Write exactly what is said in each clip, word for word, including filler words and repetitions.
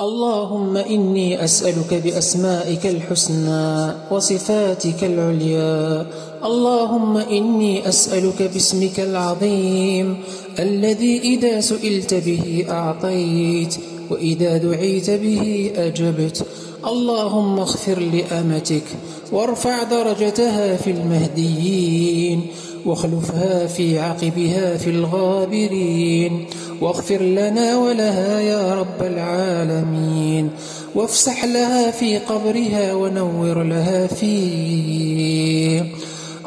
اللهم إني أسألك بأسمائك الحسنى وصفاتك العليا، اللهم إني أسألك باسمك العظيم الذي إذا سئلت به أعطيت وإذا دعيت به أجبت، اللهم اغفر لأمتك وارفع درجتها في المهديين واخلفها في عقبها في الغابرين، واغفر لنا ولها يا رب العالمين، وافسح لها في قبرها ونور لها فيه،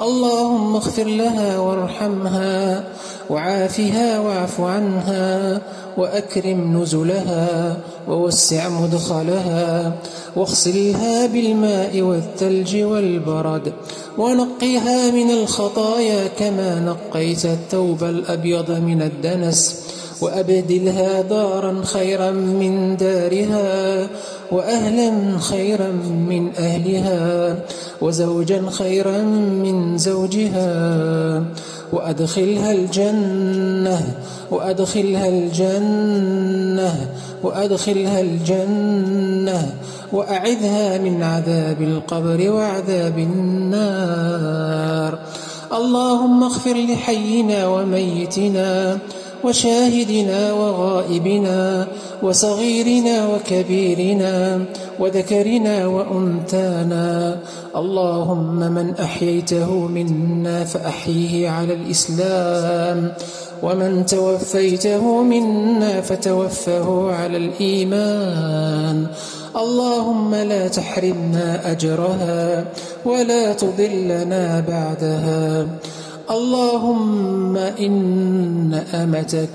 اللهم اغفر لها وارحمها وعافها واعف عنها وأكرم نزلها ووسع مدخلها واغسلها بالماء والثلج والبرد ونقها من الخطايا كما نقيت الثوب الأبيض من الدنس، وأبدلها دارا خيرا من دارها وأهلا خيرا من أهلها وزوجا خيرا من زوجها، وأدخلها الجنة وأدخلها الجنة وأدخلها الجنة وأعذها من عذاب القبر وعذاب النار. اللهم اغفر لحينا وميتنا وشاهدنا وغائبنا وصغيرنا وكبيرنا وذكرنا وأنثانا، اللهم من أحييته منا فأحيه على الإسلام، ومن توفيته منا فتوفه على الإيمان، اللهم لا تحرمنا أجرها ولا تضلنا بعدها. اللهم إن أمتك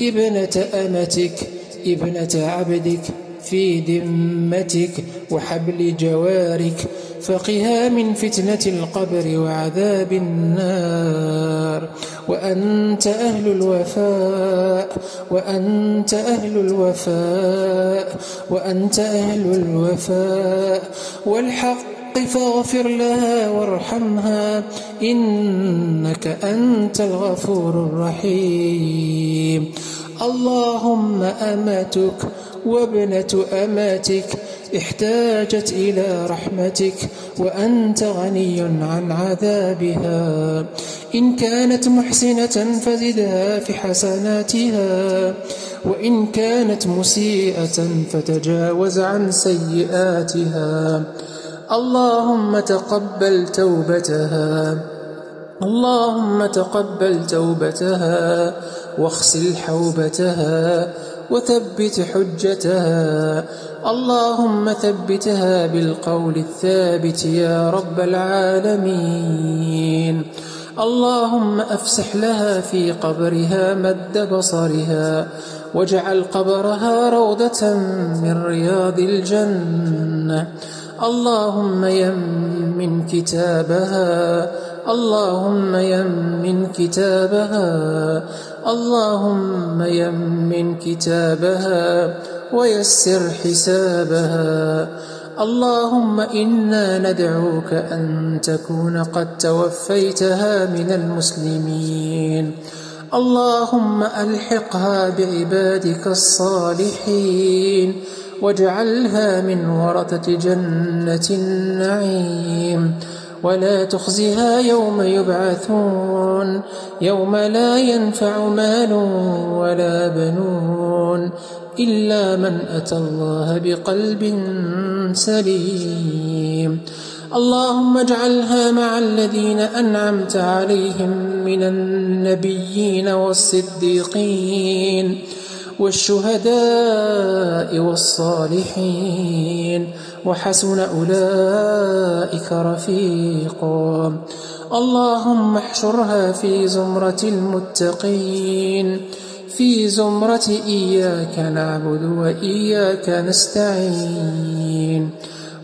ابنة أمتك ابنة عبدك في ذمتك وحبل جوارك فقها من فتنة القبر وعذاب النار، وأنت أهل الوفاء وأنت أهل الوفاء وأنت أهل الوفاء والحق، فاغفر لها وارحمها إنك أنت الغفور الرحيم. اللهم أمتك وابنة أمتك احتاجت إلى رحمتك وأنت غني عن عذابها، إن كانت محسنة فزدها في حسناتها، وإن كانت مسيئة فتجاوز عن سيئاتها، اللهم تقبل توبتها اللهم تقبل توبتها واغسل حوبتها وثبت حجتها، اللهم ثبتها بالقول الثابت يا رب العالمين. اللهم أفسح لها في قبرها مد بصرها واجعل قبرها روضة من رياض الجنة، اللهم يمن كتابها اللهم يمن كتابها اللهم يمن كتابها ويسر حسابها. اللهم إنا ندعوك أن تكون قد توفيتها من المسلمين، اللهم ألحقها بعبادك الصالحين واجعلها من ورثة جنة النعيم، ولا تخزها يوم يبعثون يوم لا ينفع مال ولا بنون إلا من أتى الله بقلب سليم. اللهم اجعلها مع الذين أنعمت عليهم من النبيين والصديقين والشهداء والصالحين وحسن أولئك رفيقا. اللهم احشرها في زمرة المتقين في زمرة إياك نعبد وإياك نستعين،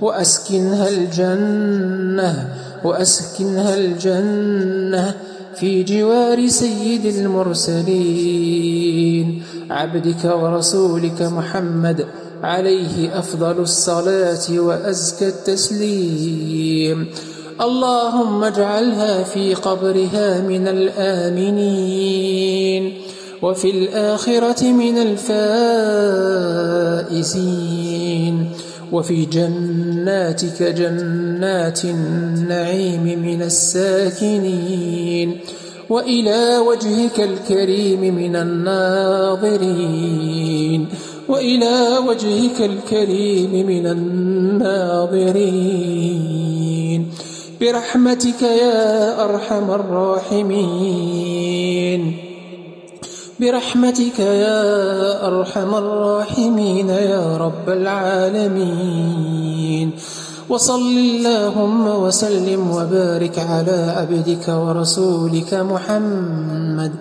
وأسكنها الجنة وأسكنها الجنة في جوار سيد المرسلين عبدك ورسولك محمد عليه أفضل الصلاة وأزكى التسليم. اللهم اجعلها في قبرها من الآمنين وفي الآخرة من الفائزين وفي جناتك جنات النعيم من الساكنين وإلى وجهك الكريم من الناظرين وإلى وجهك الكريم من الناظرين برحمتك يا أرحم الراحمين برحمتك يا أرحم الراحمين يا رب العالمين وصل اللهم وسلم وبارك على عبدك ورسولك محمد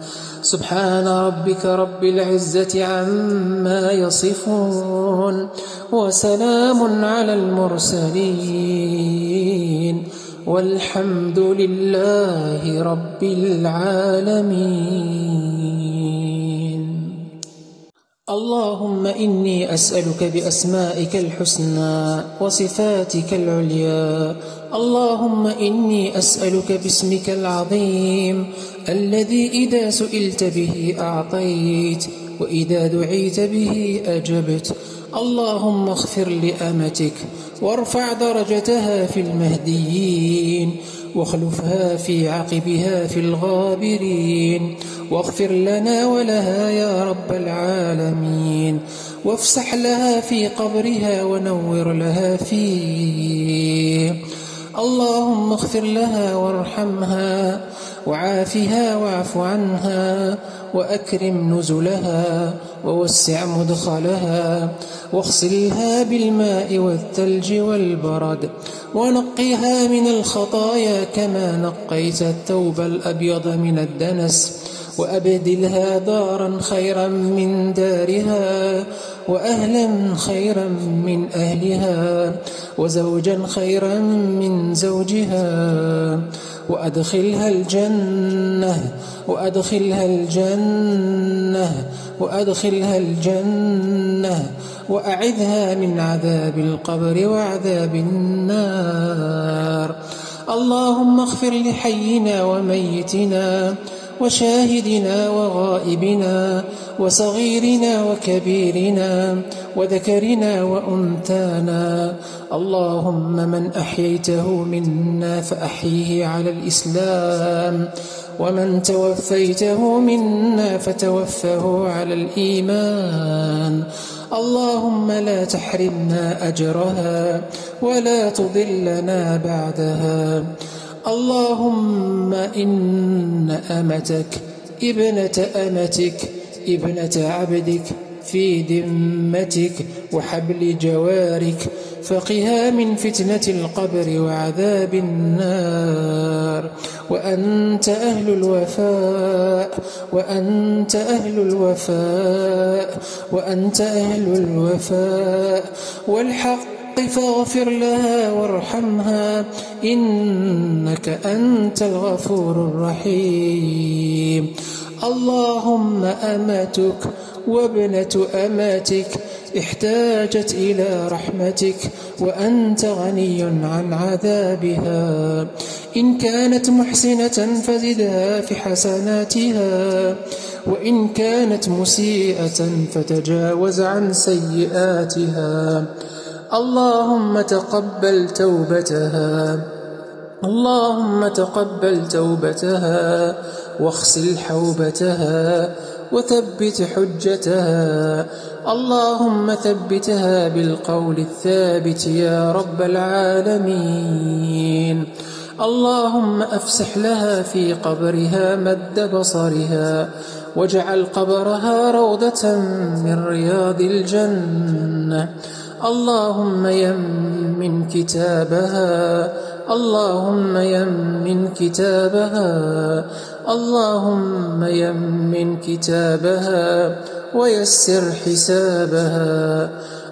سبحان ربك رب العزة عما يصفون وسلام على المرسلين والحمد لله رب العالمين. اللهم إني أسألك بأسمائك الحسنى وصفاتك العليا اللهم إني أسألك باسمك العظيم الذي إذا سئلت به أعطيت وإذا دعيت به أجبت. اللهم اغفر لأمتك وارفع درجتها في المهديين واخلفها في عقبها في الغابرين واغفر لنا ولها يا رب العالمين وافسح لها في قبرها ونور لها فيه. اللهم اغفر لها وارحمها وعافها واعف عنها وأكرم نزلها ووسع مدخلها واغسلها بالماء والثلج والبرد ونقها من الخطايا كما نقيت الثوب الأبيض من الدنس وأبدلها دارا خيرا من دارها وأهلا خيرا من أهلها وزوجا خيرا من زوجها وأدخلها الجنة وأدخلها الجنة وأدخلها الجنة وأعذها من عذاب القبر وعذاب النار. اللهم اغفر لحينا وميتنا وشاهدنا وغائبنا وصغيرنا وكبيرنا وذكرنا وأنثانا. اللهم من أحييته منا فأحيه على الإسلام ومن توفيته منا فتوفه على الإيمان. اللهم لا تحرمنا أجرها ولا تضلنا بعدها. اللهم إن أمتك ابنة أمتك ابنة عبدك في ذمتك وحبل جوارك فقها من فتنة القبر وعذاب النار وأنت أهل الوفاء وأنت أهل الوفاء وأنت أهل الوفاء والحق فاغفر لها وارحمها إنك أنت الغفور الرحيم. اللهم أمتك وابنة أمتك احتاجت إلى رحمتك وأنت غني عن عذابها إن كانت محسنة فزدها في حسناتها وإن كانت مسيئة فتجاوز عن سيئاتها. اللهم تقبل توبتها اللهم تقبل توبتها واغسل حوبتها وثبت حجتها. اللهم ثبتها بالقول الثابت يا رب العالمين. اللهم أفسح لها في قبرها مد بصرها واجعل قبرها روضة من رياض الجنة. اللهم يمن كتابها اللهم يمن كتابها اللهم يمن كتابها ويسر حسابها.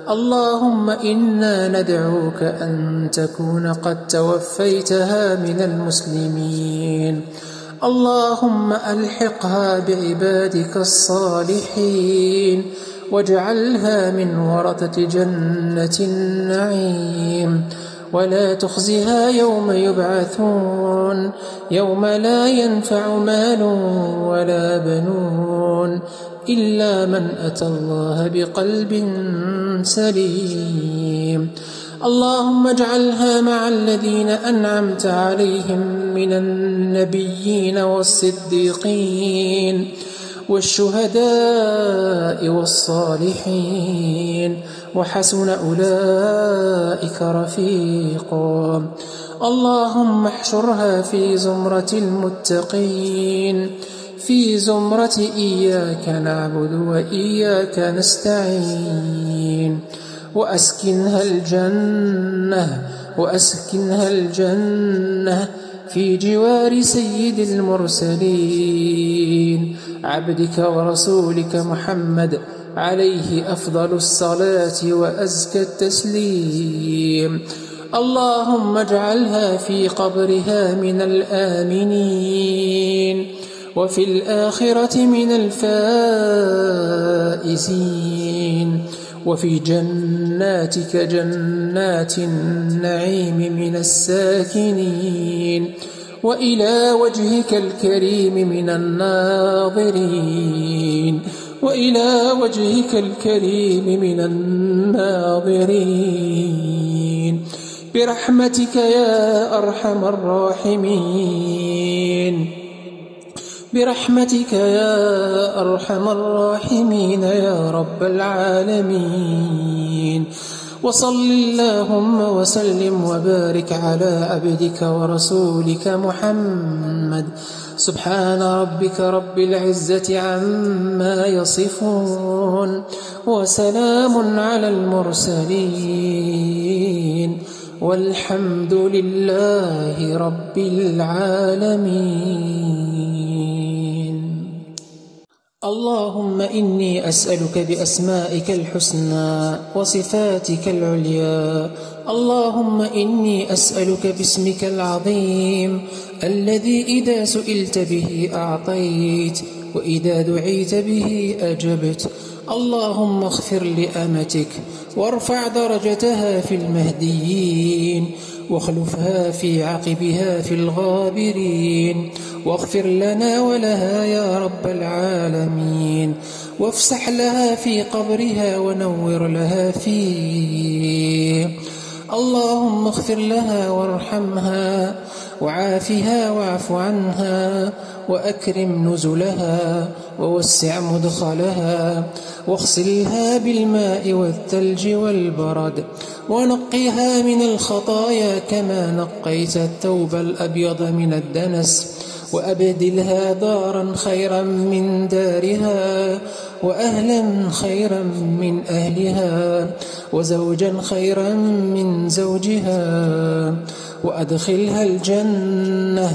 اللهم إنا ندعوك أن تكون قد توفيتها من المسلمين. اللهم ألحقها بعبادك الصالحين واجعلها من ورثة جنة النعيم ولا تخزها يوم يبعثون يوم لا ينفع مال ولا بنون إلا من أتى الله بقلب سليم اللهم اجعلها مع الذين أنعمت عليهم من النبيين والصديقين والشهداء والصالحين وحسن أولئك رفيقا اللهم احشرها في زمرة المتقين في زمرة إياك نعبد وإياك نستعين وأسكنها الجنة وأسكنها الجنة في جوار سيد المرسلين عبدك ورسولك محمد عليه أفضل الصلاة وأزكى التسليم اللهم اجعلها في قبرها من الآمنين وفي الآخرة من الفائزين وفي جناتك جنات النعيم من الساكنين وإلى وجهك الكريم من الناظرين وإلى وجهك الكريم من الناظرين برحمتك يا أرحم الراحمين برحمتك يا أرحم الراحمين يا رب العالمين وصل اللهم وسلم وبارك على عبدك ورسولك محمد سبحان ربك رب العزة عما يصفون وسلام على المرسلين والحمد لله رب العالمين اللهم إني أسألك بأسمائك الحسنى وصفاتك العليا اللهم إني أسألك باسمك العظيم الذي إذا سئلت به أعطيت وإذا دعيت به أجبت اللهم اغفر لأمتك وارفع درجتها في المهديين واخلفها في عقبها في الغابرين واغفر لنا ولها يا رب العالمين وافسح لها في قبرها ونور لها فيه اللهم اغفر لها وارحمها وعافها واعف عنها وأكرم نزلها ووسع مدخلها واغسلها بالماء والثلج والبرد ونقها من الخطايا كما نقيت الثوب الأبيض من الدنس وأبدلها دارا خيرا من دارها وأهلا خيرا من أهلها وزوجا خيرا من زوجها وأدخلها الجنة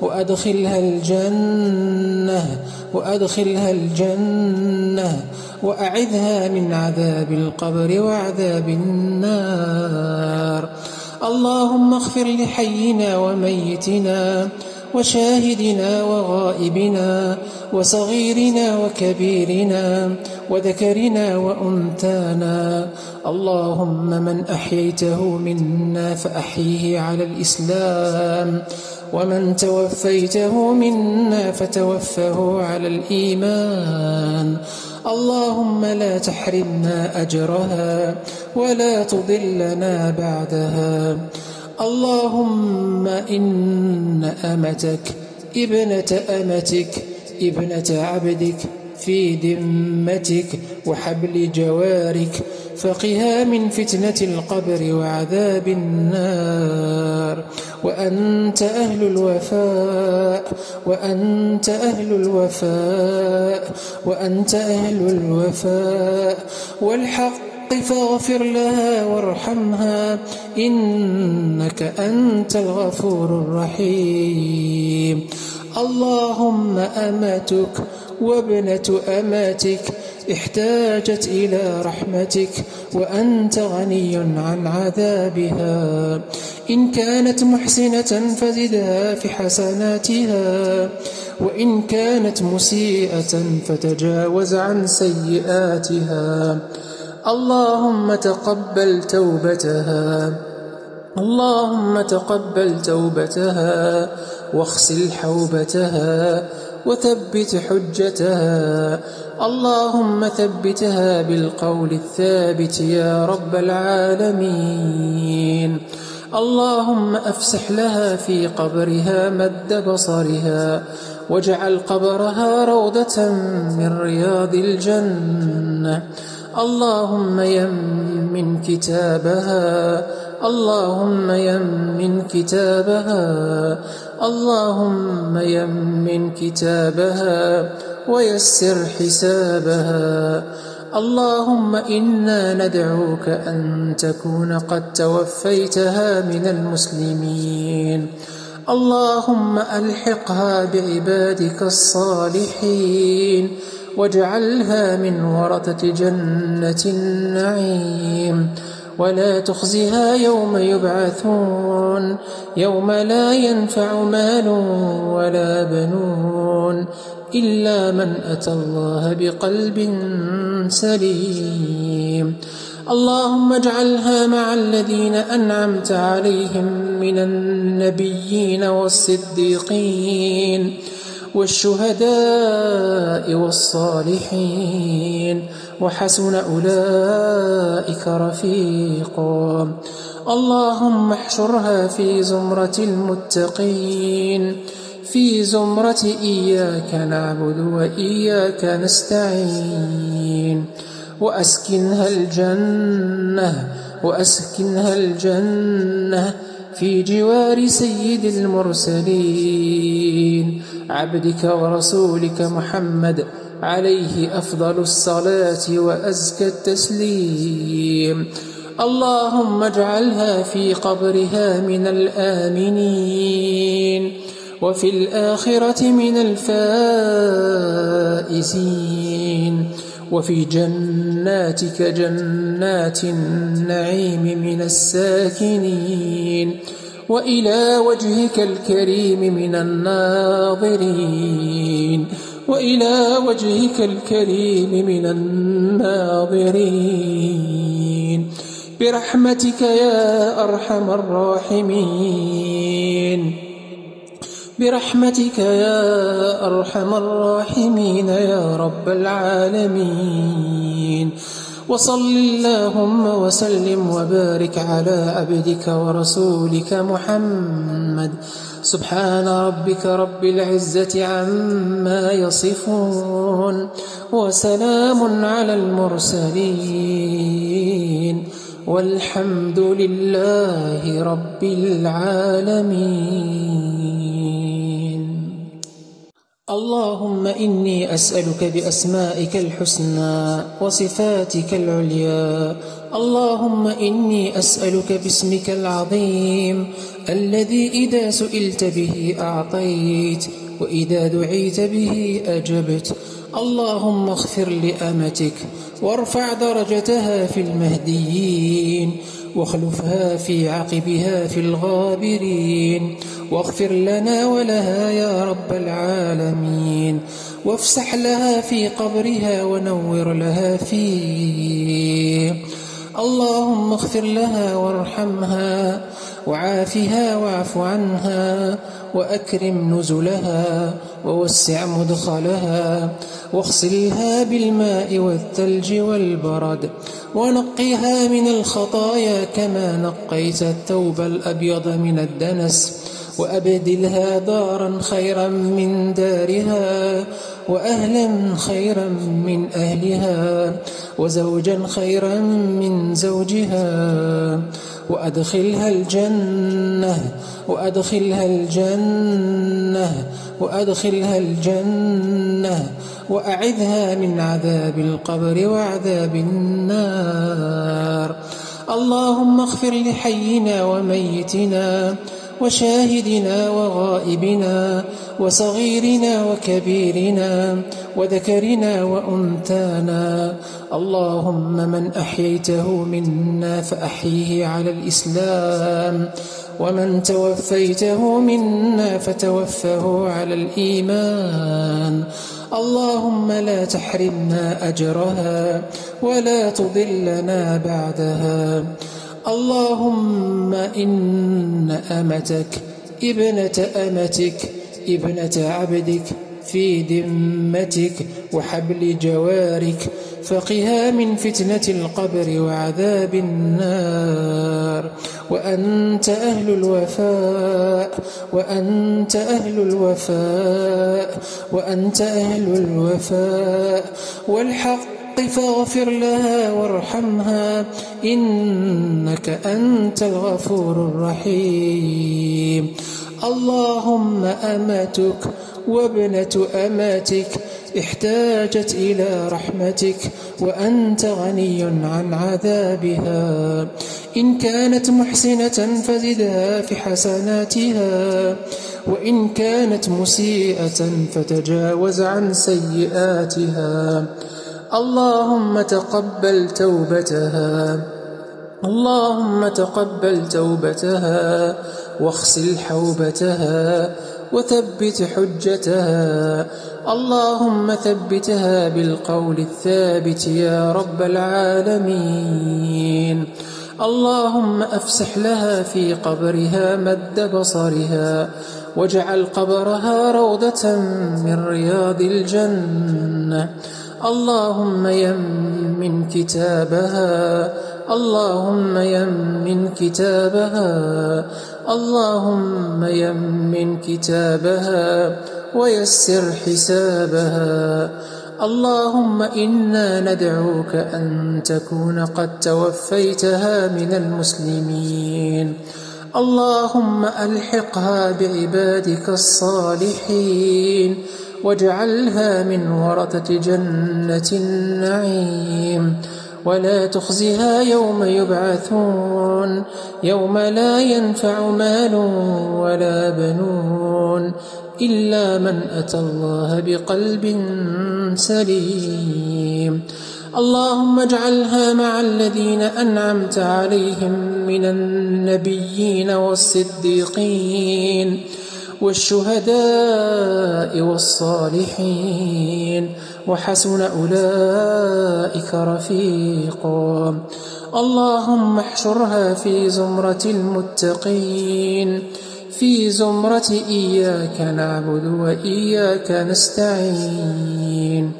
وأدخلها الجنة وأدخلها الجنة وأعذها من عذاب القبر وعذاب النار اللهم اغفر لحينا وميتنا وشاهدنا وغائبنا وصغيرنا وكبيرنا وذكرنا وأنثانا اللهم من أحييته منا فأحيه على الإسلام ومن توفيته منا فتوفه على الإيمان اللهم لا تحرمنا أجرها ولا تضلنا بعدها اللهم إن أمتك ابنة أمتك ابنة عبدك في ذمتك وحبل جوارك فقها من فتنة القبر وعذاب النار وأنت أهل الوفاء وأنت أهل الوفاء وأنت أهل الوفاء والحق فاغفر لها وارحمها إنك أنت الغفور الرحيم اللهم أمتك وابنة أمتك احتاجت إلى رحمتك وأنت غني عن عذابها إن كانت محسنة فزدها في حسناتها وإن كانت مسيئة فتجاوز عن سيئاتها اللهم تقبل توبتها اللهم تقبل توبتها واغسل حوبتها وثبت حجتها، اللهم ثبتها بالقول الثابت يا رب العالمين. اللهم أفسح لها في قبرها مد بصرها واجعل قبرها روضة من رياض الجنة، اللهم يمن كتابها اللهم يمن كتابها اللهم يمن كتابها ويسر حسابها. اللهم إنا ندعوك أن تكون قد توفيتها من المسلمين، اللهم ألحقها بعبادك الصالحين واجعلها من ورثة جنة النعيم، ولا تخزها يوم يبعثون يوم لا ينفع مال ولا بنون إلا من أتى الله بقلب سليم. اللهم اجعلها مع الذين أنعمت عليهم من النبيين والصديقين والشهداء والصالحين، وحسن أولئك رفيقا. اللهم احشرها في زمرة المتقين، في زمرة إياك نعبد وإياك نستعين، وأسكنها الجنة وأسكنها الجنة في جوار سيد المرسلين عبدك ورسولك محمد عليه أفضل الصلاة وأزكى التسليم. اللهم اجعلها في قبرها من الآمنين وفي الآخرة من الفائزين، وفي جناتك جنات النعيم من الساكنين، وإلى وجهك الكريم من الناظرين وإلى وجهك الكريم من الناظرين برحمتك يا أرحم الراحمين برحمتك يا أرحم الراحمين يا رب العالمين. وصل اللهم وسلم وبارك على عبدك ورسولك محمد. سبحان ربك رب العزة عما يصفون وسلام على المرسلين والحمد لله رب العالمين. اللهم إني أسألك بأسمائك الحسنى وصفاتك العليا، اللهم إني أسألك باسمك العظيم الذي إذا سئلت به أعطيت وإذا دعيت به أجبت، اللهم اغفر لأمتك وارفع درجتها في المهديين واخلفها في عقبها في الغابرين، واغفر لنا ولها يا رب العالمين، وافسح لها في قبرها ونور لها فيه، اللهم اغفر لها وارحمها وعافها واعف عنها وأكرم نزلها ووسع مدخلها واغسلها بالماء والثلج والبرد ونقها من الخطايا كما نقيت الثوب الأبيض من الدنس، وأبدلها دارا خيرا من دارها وأهلا خيرا من أهلها وزوجا خيرا من زوجها، وأدخلها الجنة وأدخلها الجنة وأدخلها الجنة وأعذها من عذاب القبر وعذاب النار. اللهم اغفر لحينا وميتنا وشاهدنا وغائبنا وصغيرنا وكبيرنا وذكرنا وأنثانا، اللهم من أحييته منا فأحيه على الإسلام ومن توفيته منا فتوفه على الإيمان، اللهم لا تحرمنا أجرها ولا تضلنا بعدها. اللهم إن أمتك ابنة أمتك ابنة عبدك في ذمتك وحبل جوارك فقها من فتنة القبر وعذاب النار، وأنت أهل الوفاء وأنت أهل الوفاء وأنت أهل الوفاء والحق فاغفر لها وارحمها إنك أنت الغفور الرحيم. اللهم أمتك وابنة أمتك احتاجت إلى رحمتك وأنت غني عن عذابها، إن كانت محسنة فزدها في حسناتها، وإن كانت مسيئة فتجاوز عن سيئاتها. اللهم تقبل توبتها اللهم تقبل توبتها واغسل حوبتها وثبت حجتها. اللهم ثبتها بالقول الثابت يا رب العالمين. اللهم أفسح لها في قبرها مد بصرها واجعل قبرها روضة من رياض الجنة. اللهم يمن كتابها اللهم يمن كتابها اللهم يمن كتابها ويسر حسابها. اللهم إنا ندعوك أن تكون قد توفيتها من المسلمين. اللهم ألحقها بعبادك الصالحين واجعلها من ورثة جنة النعيم، ولا تخزها يوم يبعثون يوم لا ينفع مال ولا بنون إلا من أتى الله بقلب سليم. اللهم اجعلها مع الذين أنعمت عليهم من النبيين والصديقين والشهداء والصالحين، وحسن أولئك رفيقا. اللهم احشرها في زمرة المتقين في زمرة إياك نعبد وإياك نستعين،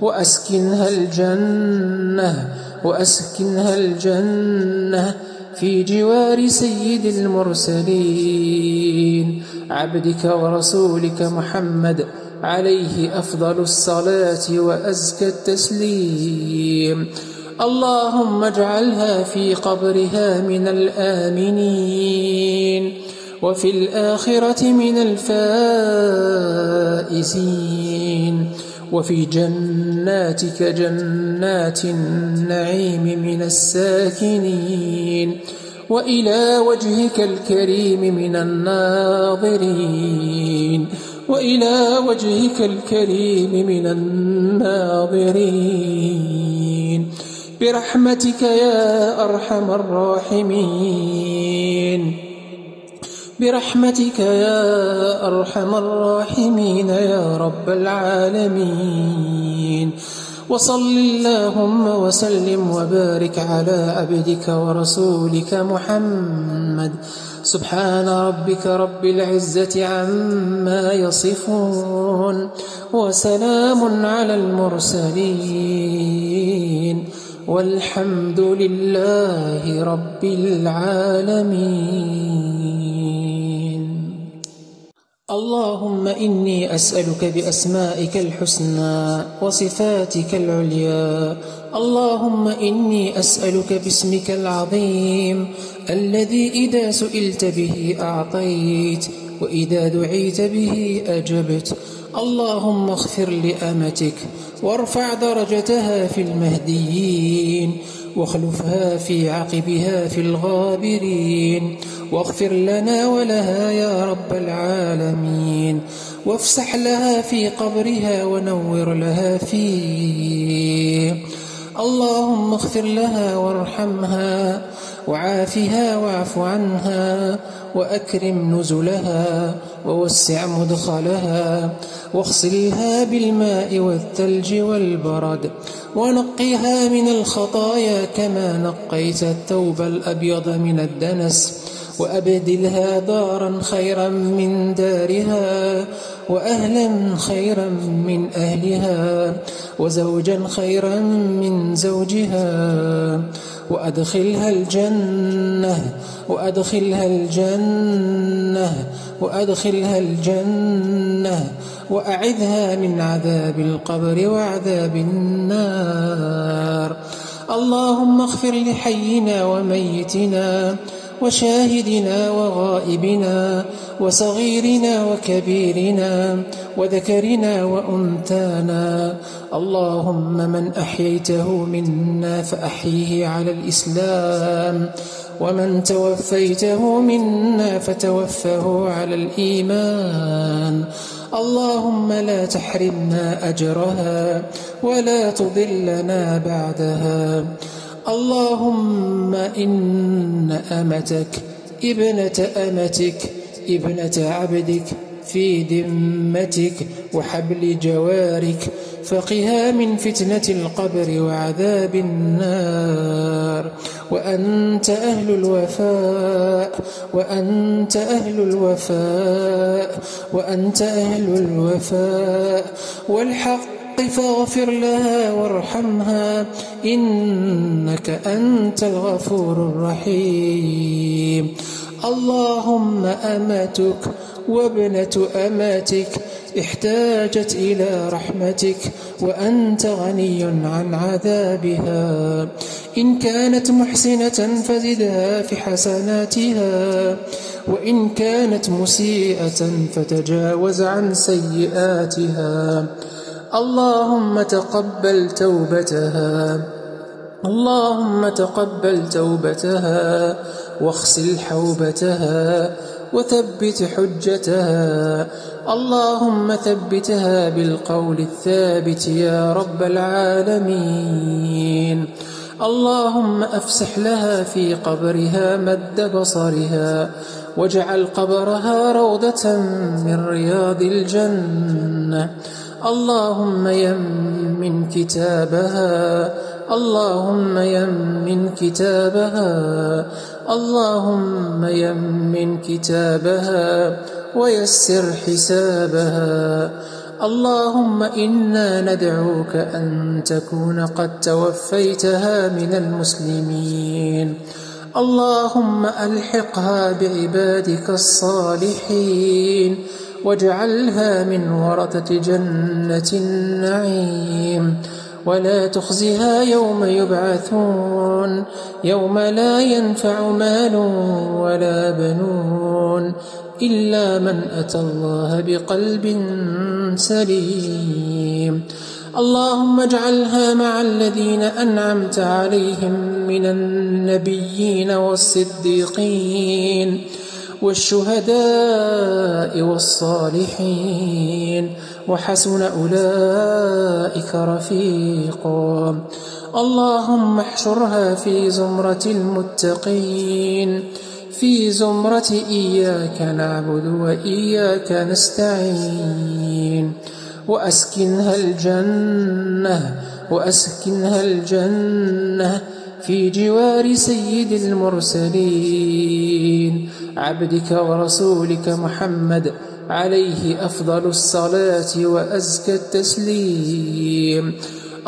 وأسكنها الجنة وأسكنها الجنة في جوار سيد المرسلين عبدك ورسولك محمد عليه أفضل الصلاة وأزكى التسليم. اللهم اجعلها في قبرها من الآمنين وفي الآخرة من الفائزين، وفي جناتك جنات النعيم من الساكنين، وإلى وجهك الكريم من الناظرين وإلى وجهك الكريم من الناظرين برحمتك يا أرحم الراحمين برحمتك يا أرحم الراحمين يا رب العالمين. وصل اللهم وسلم وبارك على عبدك ورسولك محمد. سبحان ربك رب العزة عما يصفون وسلام على المرسلين والحمد لله رب العالمين. اللهم إني أسألك بأسمائك الحسنى وصفاتك العليا، اللهم إني أسألك باسمك العظيم الذي إذا سئلت به أعطيت وإذا دعيت به أجبت. اللهم اغفر لأمتك وارفع درجتها في المهديين واخلفها في عقبها في الغابرين، واغفر لنا ولها يا رب العالمين، وافسح لها في قبرها ونور لها فيه. اللهم اغفر لها وارحمها وعافها واعف عنها وأكرم نزلها ووسع مدخلها واغسلها بالماء والثلج والبرد ونقها من الخطايا كما نقيت الثوب الأبيض من الدنس وأبدلها دارا خيرا من دارها وأهلا خيرا من أهلها وزوجا خيرا من زوجها وأدخلها الجنة وأدخلها الجنة وأدخلها الجنة وأعذها من عذاب القبر وعذاب النار. اللهم اغفر لحينا وميتنا وشاهدنا وغائبنا وصغيرنا وكبيرنا وذكرنا وأنثانا. اللهم من أحييته منا فأحيه على الإسلام ومن توفيته منا فتوفه على الإيمان. اللهم لا تحرمنا أجرها ولا تضلنا بعدها. اللهم إن أمتك ابنة أمتك ابنة عبدك في ذمتك وحبل جوارك فقها من فتنة القبر وعذاب النار، وأنت أهل الوفاء وأنت أهل الوفاء وأنت أهل الوفاء والحق فاغفر لها وارحمها إنك أنت الغفور الرحيم. اللهم أمتك وابنة أمتك احتاجت إلى رحمتك وأنت غني عن عذابها، إن كانت محسنة فزدها في حسناتها وإن كانت مسيئة فتجاوز عن سيئاتها. اللهم تقبل توبتها اللهم تقبل توبتها واغسل حوبتها وثبت حجتها. اللهم ثبتها بالقول الثابت يا رب العالمين. اللهم أفسح لها في قبرها مد بصرها واجعل قبرها روضة من رياض الجنة. اللهم يمن كتابها اللهم يمن كتابها اللهم يمن كتابها ويسر حسابها. اللهم إنا ندعوك أن تكون قد توفيتها من المسلمين. اللهم ألحقها بعبادك الصالحين واجعلها من ورثة جنة النعيم، ولا تخزها يوم يبعثون يوم لا ينفع مال ولا بنون إلا من أتى الله بقلب سليم. اللهم اجعلها مع الذين أنعمت عليهم من النبيين والصديقين والشهداء والصالحين وحسن أولئك رفيقا. اللهم احشرها في زمرة المتقين في زمرة إياك نعبد وإياك نستعين، وأسكنها الجنة وأسكنها الجنة في جوار سيد المرسلين عبدك ورسولك محمد عليه أفضل الصلاة وأزكى التسليم.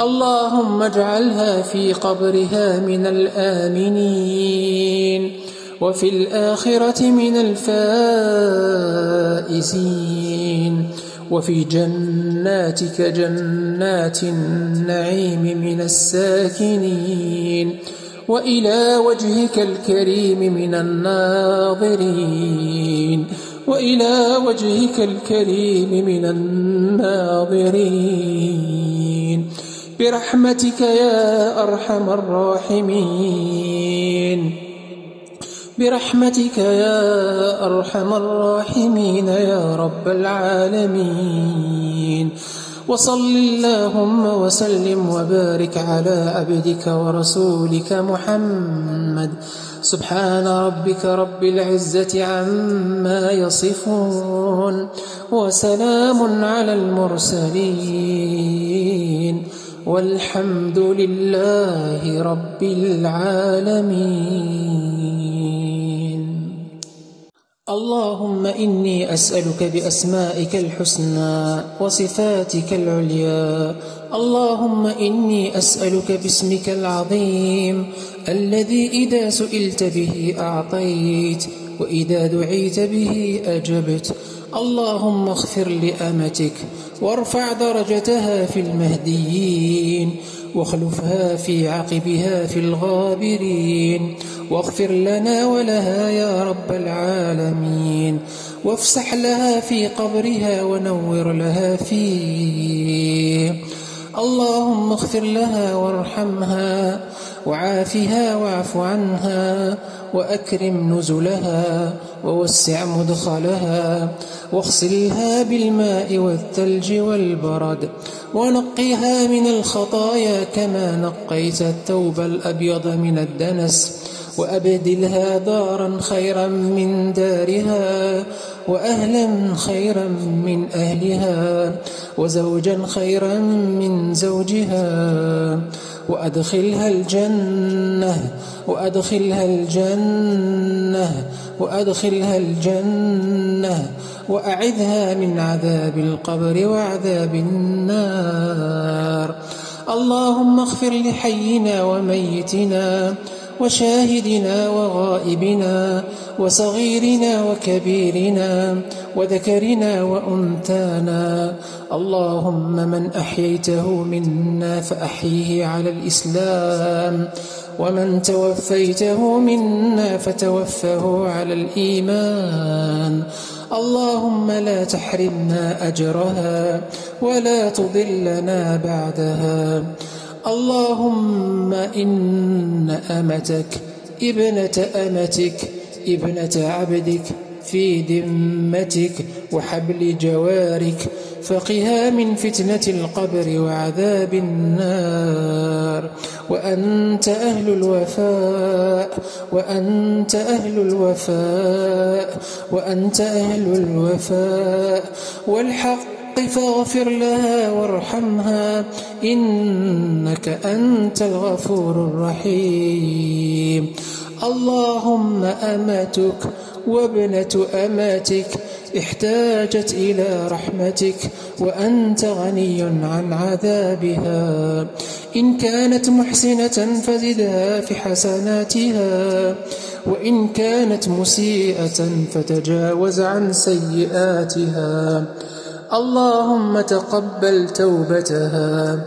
اللهم اجعلها في قبرها من الآمنين وفي الآخرة من الفائزين وفي جناتك جنات النعيم من الساكنين وإلى وجهك الكريم من الناظرين وإلى وجهك الكريم من الناظرين برحمتك يا أرحم الراحمين برحمتك يا أرحم الراحمين يا رب العالمين. وصل اللهم وسلم وبارك على عبدك ورسولك محمد سبحان ربك رب العزة عما يصفون وسلام على المرسلين والحمد لله رب العالمين. اللهم إني أسألك بأسمائك الحسنى وصفاتك العليا، اللهم إني أسألك باسمك العظيم الذي إذا سئلت به أعطيت وإذا دعيت به أجبت. اللهم اغفر لأمتك وارفع درجتها في المهديين واخلفها في عقبها في الغابرين، واغفر لنا ولها يا رب العالمين، وافسح لها في قبرها ونور لها فيه. اللهم اغفر لها وارحمها وعافها واعف عنها وأكرم نزلها ووسع مدخلها واغسلها بالماء والثلج والبرد ونقها من الخطايا كما نقيت الثوب الأبيض من الدنس، وأبدلها دارا خيرا من دارها وأهلا خيرا من أهلها وزوجا خيرا من زوجها، وأدخلها الجنة وأدخلها الجنة وأدخلها الجنة وأعذها من عذاب القبر وعذاب النار. اللهم اغفر لحينا وميتنا وشاهدنا وغائبنا وصغيرنا وكبيرنا وذكرنا وأنثانا، اللهم من أحييته منا فأحيه على الإسلام ومن توفيته منا فتوفه على الإيمان. اللهم لا تحرمنا أجرها ولا تضلنا بعدها. اللهم إن أمتك ابنة أمتك ابنة عبدك في ذمتك وحبل جوارك فقها من فتنة القبر وعذاب النار، وأنت أهل الوفاء وأنت أهل الوفاء وأنت أهل الوفاء والحق فاغفر لها وارحمها إنك أنت الغفور الرحيم. اللهم أمتك وابنة أمتك احتاجت إلى رحمتك وأنت غني عن عذابها، إن كانت محسنة فزدها في حسناتها وإن كانت مسيئة فتجاوز عن سيئاتها. اللهم تقبل توبتها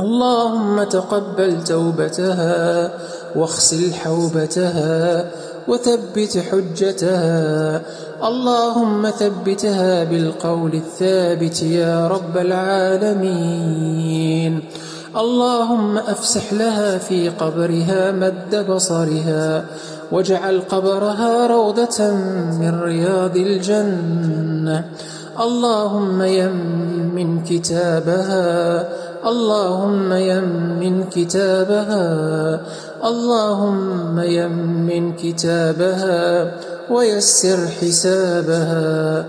اللهم تقبل توبتها واغسل حوبتها وثبت حجتها، اللهم ثبتها بالقول الثابت يا رب العالمين. اللهم أفسح لها في قبرها مد بصرها واجعل قبرها روضة من رياض الجنة، اللهم يمن كتابها اللهم يمن كتابها اللهم يمن كتابها ويسر حسابها.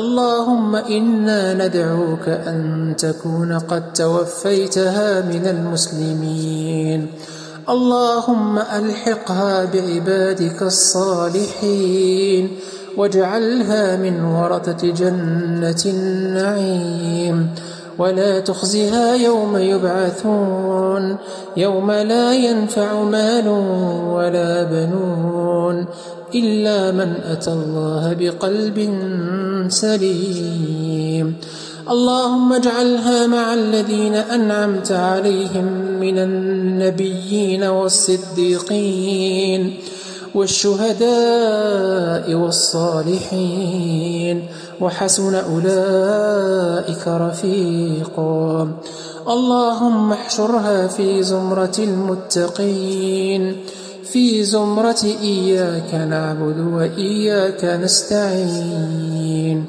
اللهم إنا ندعوك أن تكون قد توفيتها من المسلمين، اللهم ألحقها بعبادك الصالحين واجعلها من ورثة جنة النعيم، ولا تخزها يوم يبعثون يوم لا ينفع مال ولا بنون إلا من أتى الله بقلب سليم. اللهم اجعلها مع الذين أنعمت عليهم من النبيين والصديقين والشهداء والصالحين وحسن أولئك رفيقا. اللهم احشرها في زمرة المتقين في زمرة إياك نعبد وإياك نستعين،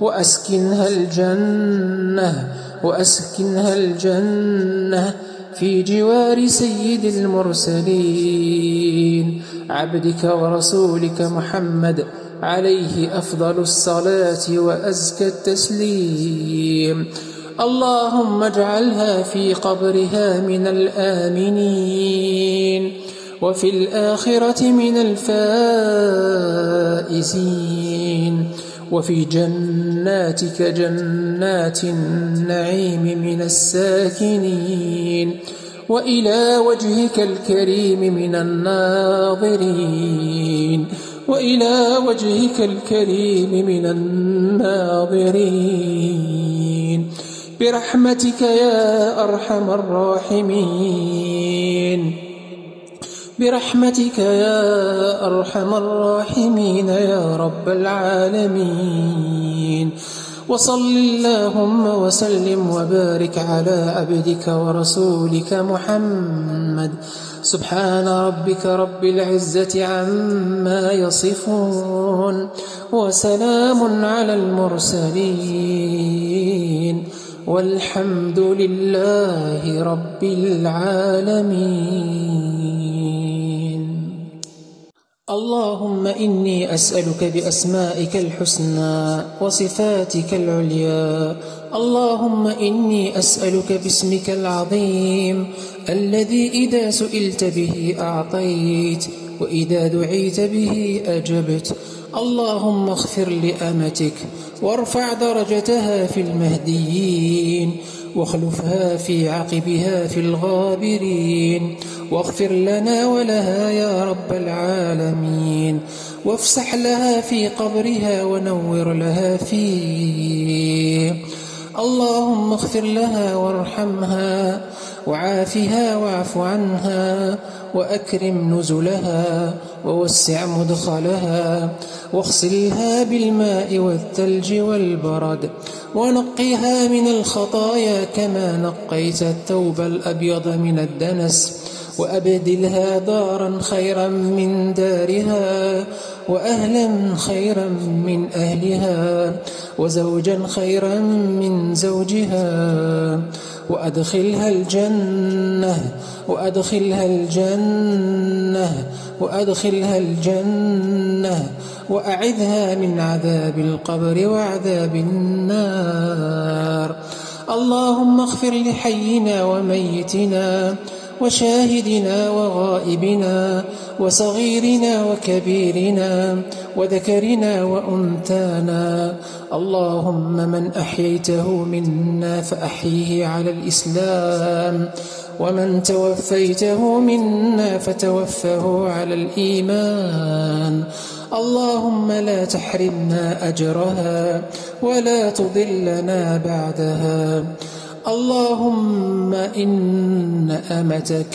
وأسكنها الجنة وأسكنها الجنة في جوار سيد المرسلين عبدك ورسولك محمد عليه أفضل الصلاة وأزكى التسليم. اللهم اجعلها في قبرها من الآمنين وفي الآخرة من الفائزين وفي جناتك جنات النعيم من الساكنين وإلى وجهك الكريم من الناظرين وإلى وجهك الكريم من الناظرين برحمتك يا أرحم الراحمين برحمتك يا أرحم الراحمين يا رب العالمين. وصل اللهم وسلم وبارك على عبدك ورسولك محمد. سبحان ربك رب العزة عما يصفون وسلام على المرسلين والحمد لله رب العالمين. اللهم إني أسألك بأسمائك الحسنى وصفاتك العليا. اللهم إني أسألك باسمك العظيم الذي إذا سئلت به أعطيت وإذا دعيت به أجبت. اللهم اغفر لأمتك وارفع درجتها في المهديين واخلفها في عقبها في الغابرين واغفر لنا ولها يا رب العالمين. وافسح لها في قبرها ونور لها فيه. اللهم اغفر لها وارحمها وعافها واعف عنها وأكرم نزلها ووسع مدخلها واغسلها بالماء والثلج والبرد ونقها من الخطايا كما نقيت الثوب الأبيض من الدنس وأبدلها دارا خيرا من دارها وأهلا خيرا من أهلها وزوجا خيرا من زوجها وأدخلها الجنة وأدخلها الجنة وأدخلها الجنة وأعذها من عذاب القبر وعذاب النار. اللهم اغفر لحينا وميتنا وشاهدنا وغائبنا وصغيرنا وكبيرنا وذكرنا وأنثانا. اللهم من أحييته منا فأحيه على الإسلام ومن توفيته منا فتوفه على الإيمان. اللهم لا تحرمنا أجرها ولا تضلنا بعدها. اللهم إن أمتك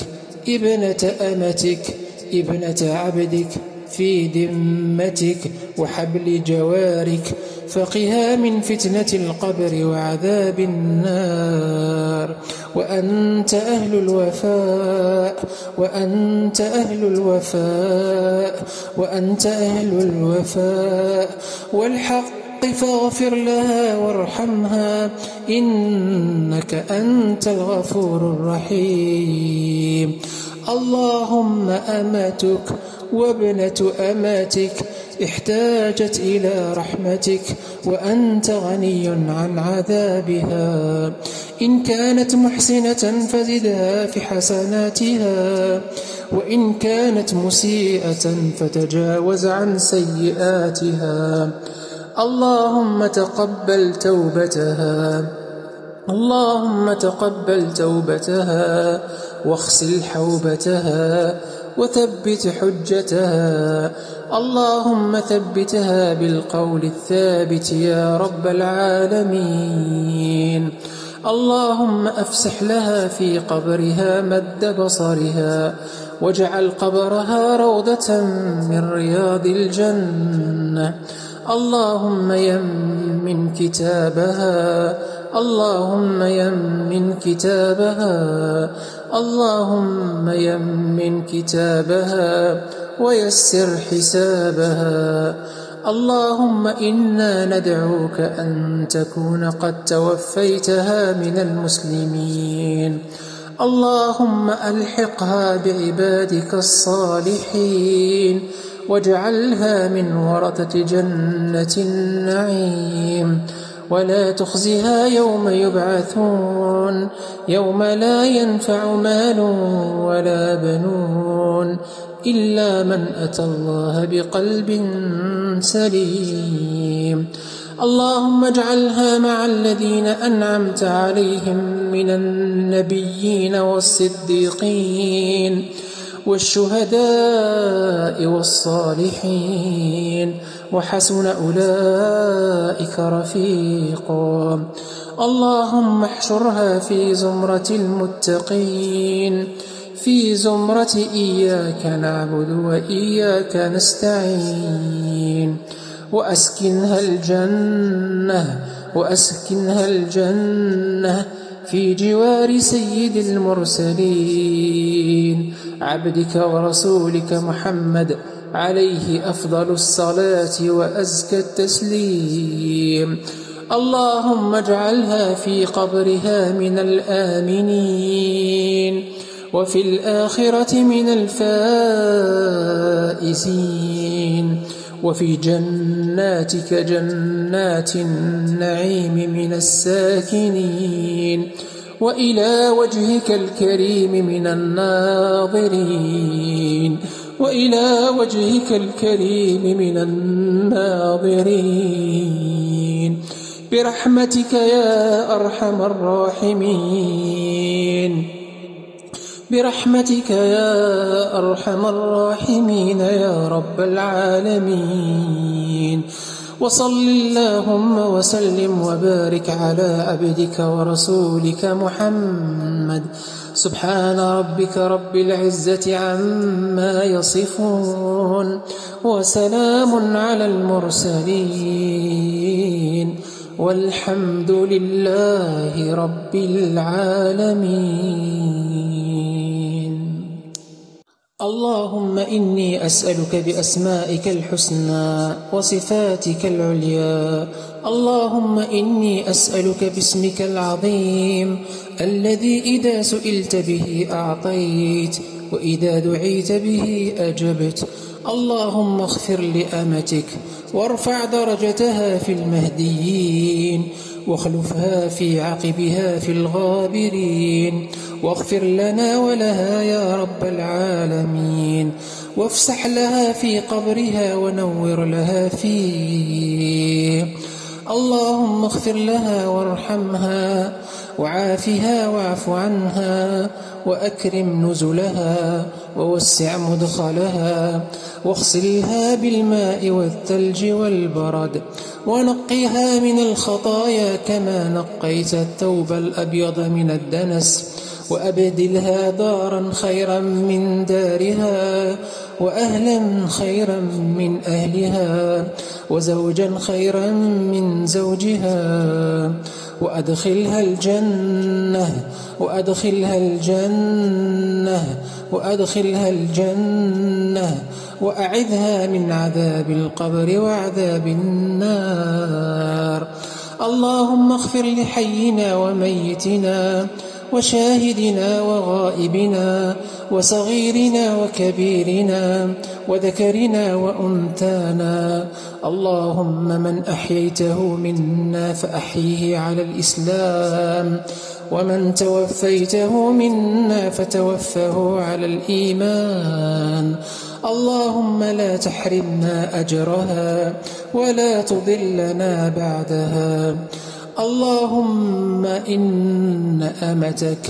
ابنة أمتك ابنة عبدك في ذمتك وحبل جوارك فقها من فتنة القبر وعذاب النار وأنت أهل الوفاء وأنت أهل الوفاء وأنت أهل الوفاء والحق فاغفر لها وارحمها إنك أنت الغفور الرحيم. اللهم أمتك وابنة أمتك احتاجت إلى رحمتك وأنت غني عن عذابها. إن كانت محسنة فزدها في حسناتها وإن كانت مسيئة فتجاوز عن سيئاتها. اللهم تقبل توبتها اللهم تقبل توبتها واغسل حوبتها وثبت حجتها. اللهم ثبتها بالقول الثابت يا رب العالمين. اللهم أفسح لها في قبرها مد بصرها واجعل قبرها روضة من رياض الجنة. اللهم يمن كتابها اللهم يمن كتابها اللهم يمن كتابها ويسر حسابها. اللهم إنا ندعوك أن تكون قد توفيتها من المسلمين. اللهم ألحقها بعبادك الصالحين، واجعلها من ورثة جنة النعيم، ولا تخزها يوم يبعثون، يوم لا ينفع مال ولا بنون إلا من أتى الله بقلب سليم. اللهم اجعلها مع الذين أنعمت عليهم من النبيين والصديقين والشهداء والصالحين، وحسن أولئك رفيقا. اللهم احشرها في زمرة المتقين، في زمرة إياك نعبد وإياك نستعين، وأسكنها الجنة وأسكنها الجنة في جوار سيد المرسلين عبدك ورسولك محمد، عليه أفضل الصلاة وأزكى التسليم. اللهم اجعلها في قبرها من الآمنين، وفي الآخرة من الفائزين، وفي جناتك جنات النعيم من الساكنين، وإلى وجهك الكريم من الناظرين وإلى وجهك الكريم من الناظرين برحمتك يا أرحم الراحمين برحمتك يا أرحم الراحمين يا رب العالمين. وصل اللهم وسلم وبارك على عبدك ورسولك محمد. سبحان ربك رب العزة عما يصفون، وسلام على المرسلين، والحمد لله رب العالمين. اللهم إني أسألك بأسمائك الحسنى وصفاتك العليا، اللهم إني أسألك باسمك العظيم الذي إذا سئلت به أعطيت، وإذا دعيت به أجبت. اللهم اغفر لأمتك وارفع درجتها في المهديين، واخلفها في عقبها في الغابرين، واغفر لنا ولها يا رب العالمين، وافسح لها في قبرها ونور لها فيه. اللهم اغفر لها وارحمها وعافها واعف عنها، وأكرم نزلها ووسع مدخلها، واغسلها بالماء والثلج والبرد، ونقها من الخطايا كما نقيت الثوب الأبيض من الدنس، وأبدلها دارا خيرا من دارها، وأهلا خيرا من أهلها، وزوجا خيرا من زوجها، وأدخلها الجنة وأدخلها الجنة وأدخلها الجنة وأعذها من عذاب القبر وعذاب النار. اللهم اغفر لحينا وميتنا وشاهدنا وغائبنا وصغيرنا وكبيرنا وذكرنا وأنثانا. اللهم من أحييته منا فأحيه على الإسلام، ومن توفيته منا فتوفه على الإيمان. اللهم لا تحرمنا أجرها ولا تضلنا بعدها. اللهم إن أمتك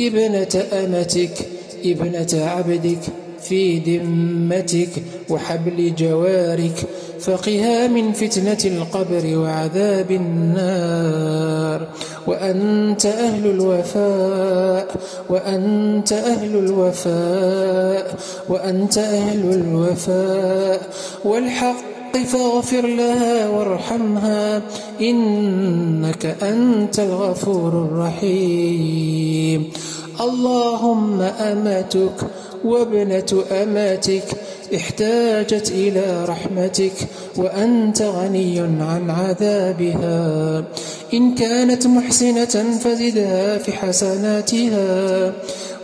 ابنة أمتك ابنة عبدك في ذمتك وحبل جوارك، فقها من فتنة القبر وعذاب النار، وأنت أهل الوفاء وأنت أهل الوفاء وأنت أهل الوفاء والحق فاغفر لها وارحمها إنك إنك أنت الغفور الرحيم. اللهم أمتك وابنة أمتك احتاجت إلى رحمتك وأنت غني عن عذابها، إن كانت محسنة فزدها في حسناتها،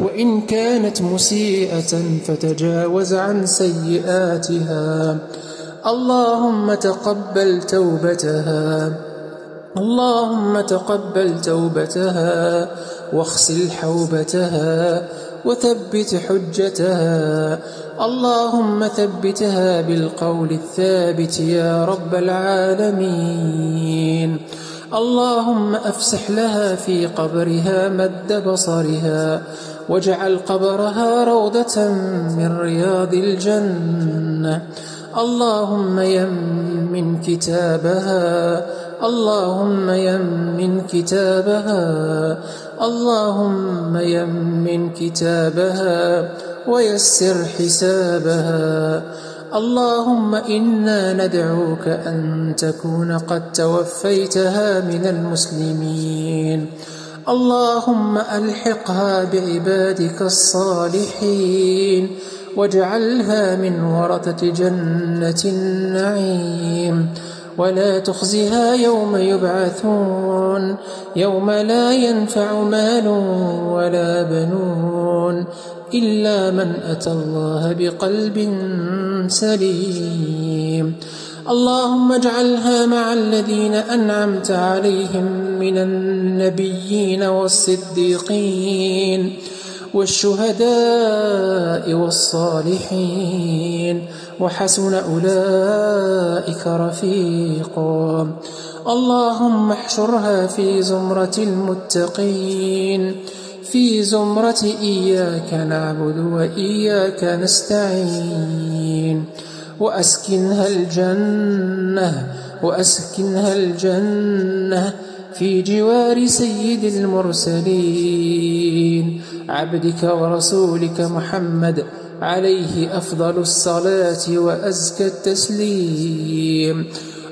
وإن كانت مسيئة فتجاوز عن سيئاتها. اللهم تقبل توبتها، اللهم تقبل توبتها واغسل حوبتها وثبت حجتها. اللهم ثبتها بالقول الثابت يا رب العالمين. اللهم أفسح لها في قبرها مد بصرها، واجعل قبرها روضة من رياض الجنة. اللهم يمن كتابها، اللهم يمن كتابها، اللهم يمن كتابها ويسر حسابها. اللهم إنا ندعوك أن تكون قد توفيتها من المسلمين. اللهم ألحقها بعبادك الصالحين، واجعلها من ورثة جنة النعيم، ولا تخزها يوم يبعثون، يوم لا ينفع مال ولا بنون إلا من أتى الله بقلب سليم. اللهم اجعلها مع الذين أنعمت عليهم من النبيين والصديقين والشهداء والصالحين، وحسن أولئك رفيقا. اللهم احشرها في زمرة المتقين، في زمرة إياك نعبد وإياك نستعين، وأسكنها الجنة، وأسكنها الجنة في جوار سيد المرسلين عبدك ورسولك محمد عليه أفضل الصلاة وأزكى التسليم.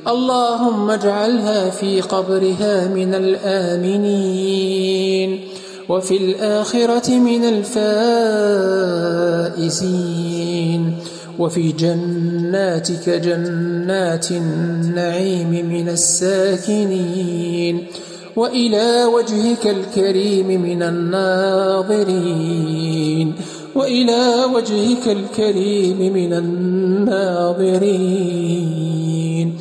اللهم اجعلها في قبرها من الآمنين، وفي الآخرة من الفائزين، وفي جناتك جنات النعيم من الساكنين، وإلى وجهك الكريم من الناظرين، وإلى وجهك الكريم من الناظرين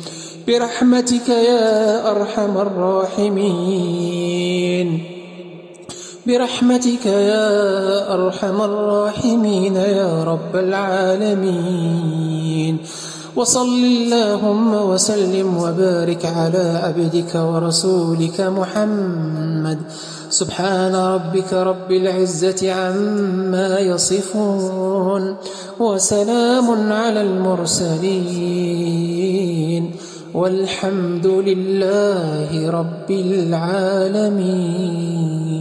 برحمتك يا أرحم الراحمين، برحمتك يا أرحم الراحمين يا رب العالمين. وصل اللهم وسلم وبارك على عبدك ورسولك محمد. سبحان ربك رب العزة عما يصفون، وسلام على المرسلين، والحمد لله رب العالمين.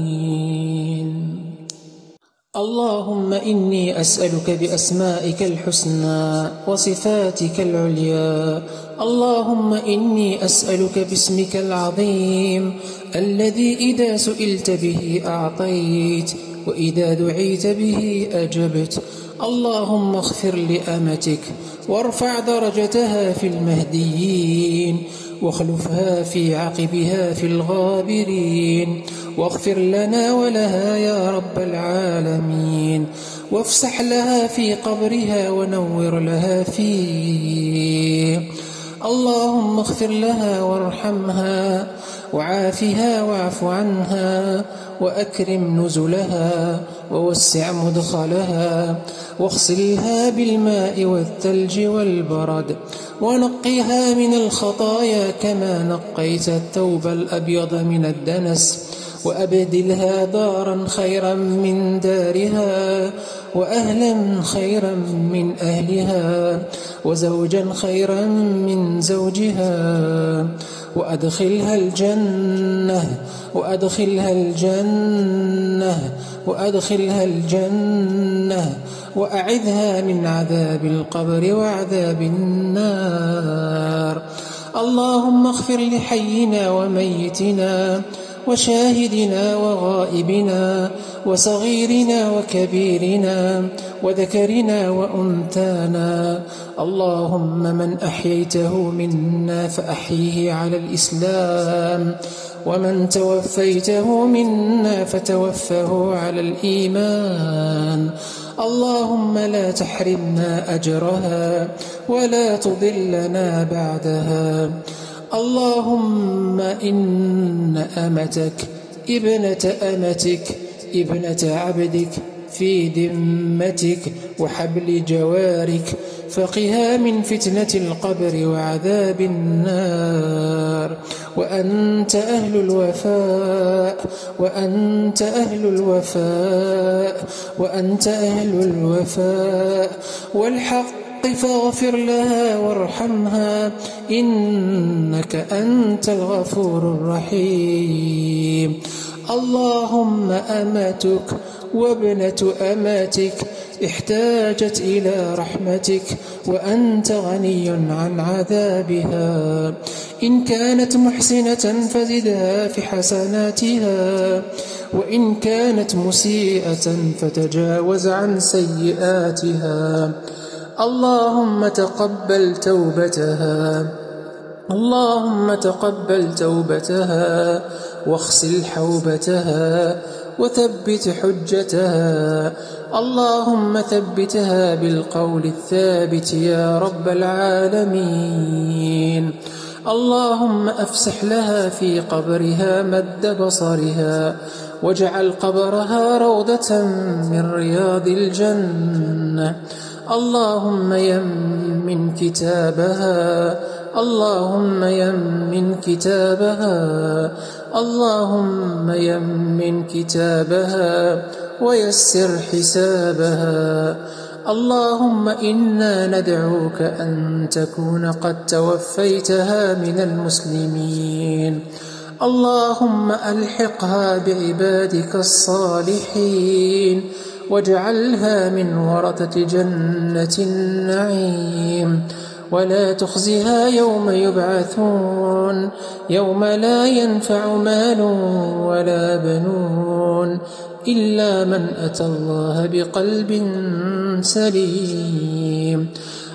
اللهم إني أسألك بأسمائك الحسنى وصفاتك العليا، اللهم إني أسألك باسمك العظيم الذي إذا سئلت به أعطيت، وإذا دعيت به أجبت. اللهم اغفر لأمتك وارفع درجتها في المهديين، واخلفها في عقبها في الغابرين، واغفر لنا ولها يا رب العالمين، وافسح لها في قبرها ونور لها فيه. اللهم اغفر لها وارحمها وعافها واعف عنها، وأكرم نزلها ووسع مدخلها، واغسلها بالماء والثلج والبرد، ونقها من الخطايا كما نقيت الثوب الأبيض من الدنس، وأبدلها دارا خيرا من دارها، وأهلا خيرا من أهلها، وزوجا خيرا من زوجها، وأدخلها الجنة، وأدخلها الجنة، وأدخلها الجنة، وأعذها من عذاب القبر وعذاب النار. اللهم اغفر لحينا وميتنا وشاهدنا وغائبنا وصغيرنا وكبيرنا وذكرنا وأنثانا، اللهم من أحييته منا فأحيه على الإسلام، ومن توفيته منا فتوفه على الإيمان. اللهم لا تحرمنا أجرها ولا تضلنا بعدها. اللهم إن أمتك ابنة أمتك ابنة عبدك في ذمتك وحبل جوارك فقها من فتنة القبر وعذاب النار، وأنت أهل الوفاء وأنت أهل الوفاء وأنت أهل الوفاء والحق فاغفر لها وارحمها إنك أنت الغفور الرحيم. اللهم أمتك وابنة أمتك احتاجت إلى رحمتك وأنت غني عن عذابها، إن كانت محسنة فزدها في حسناتها، وإن كانت مسيئة فتجاوز عن سيئاتها. اللهم تقبل توبتها اللهم تقبل توبتها واغسل حوبتها وثبت حجتها. اللهم ثبتها بالقول الثابت يا رب العالمين. اللهم أفسح لها في قبرها مد بصرها واجعل قبرها روضة من رياض الجنة. اللهم يمن كتابها اللهم يمن كتابها اللهم يمن كتابها ويسر حسابها. اللهم إنا ندعوك أن تكون قد توفيتها من المسلمين. اللهم ألحقها بعبادك الصالحين واجعلها من ورثة جنة النعيم، ولا تخزها يوم يبعثون، يوم لا ينفع مال ولا بنون إلا من أتى الله بقلب سليم.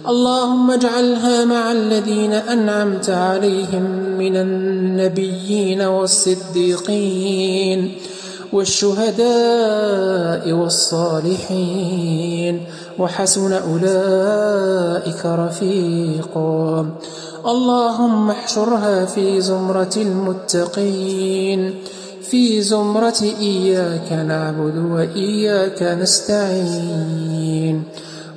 اللهم اجعلها مع الذين أنعمت عليهم من النبيين والصديقين والشهداء والصالحين، وحسن أولئك رفيقا. اللهم احشرها في زمرة المتقين، في زمرة إياك نعبد وإياك نستعين،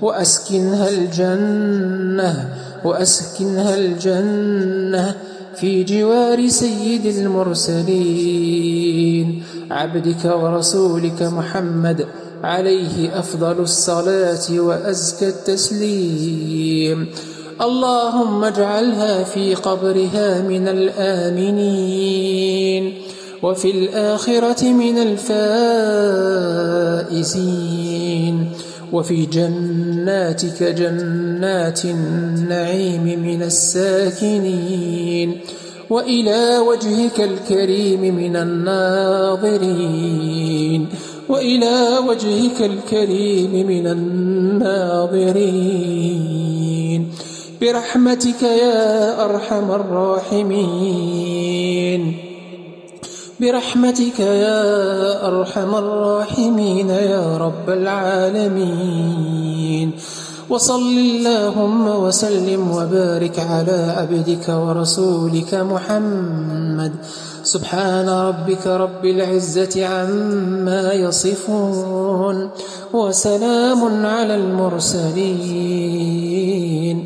وأسكنها الجنة وأسكنها الجنة في جوار سيد المرسلين عبدك ورسولك محمد عليه أفضل الصلاة وأزكى التسليم. اللهم اجعلها في قبرها من الآمنين وفي الآخرة من الفائزين، وفي جناتك جنات النعيم من الساكنين، وإلى وجهك الكريم من الناظرين وإلى وجهك الكريم من الناظرين برحمتك يا أرحم الراحمين برحمتك يا أرحم الراحمين يا رب العالمين. وصل اللهم وسلم وبارك على عبدك ورسولك محمد. سبحان ربك رب العزة عما يصفون، وسلام على المرسلين،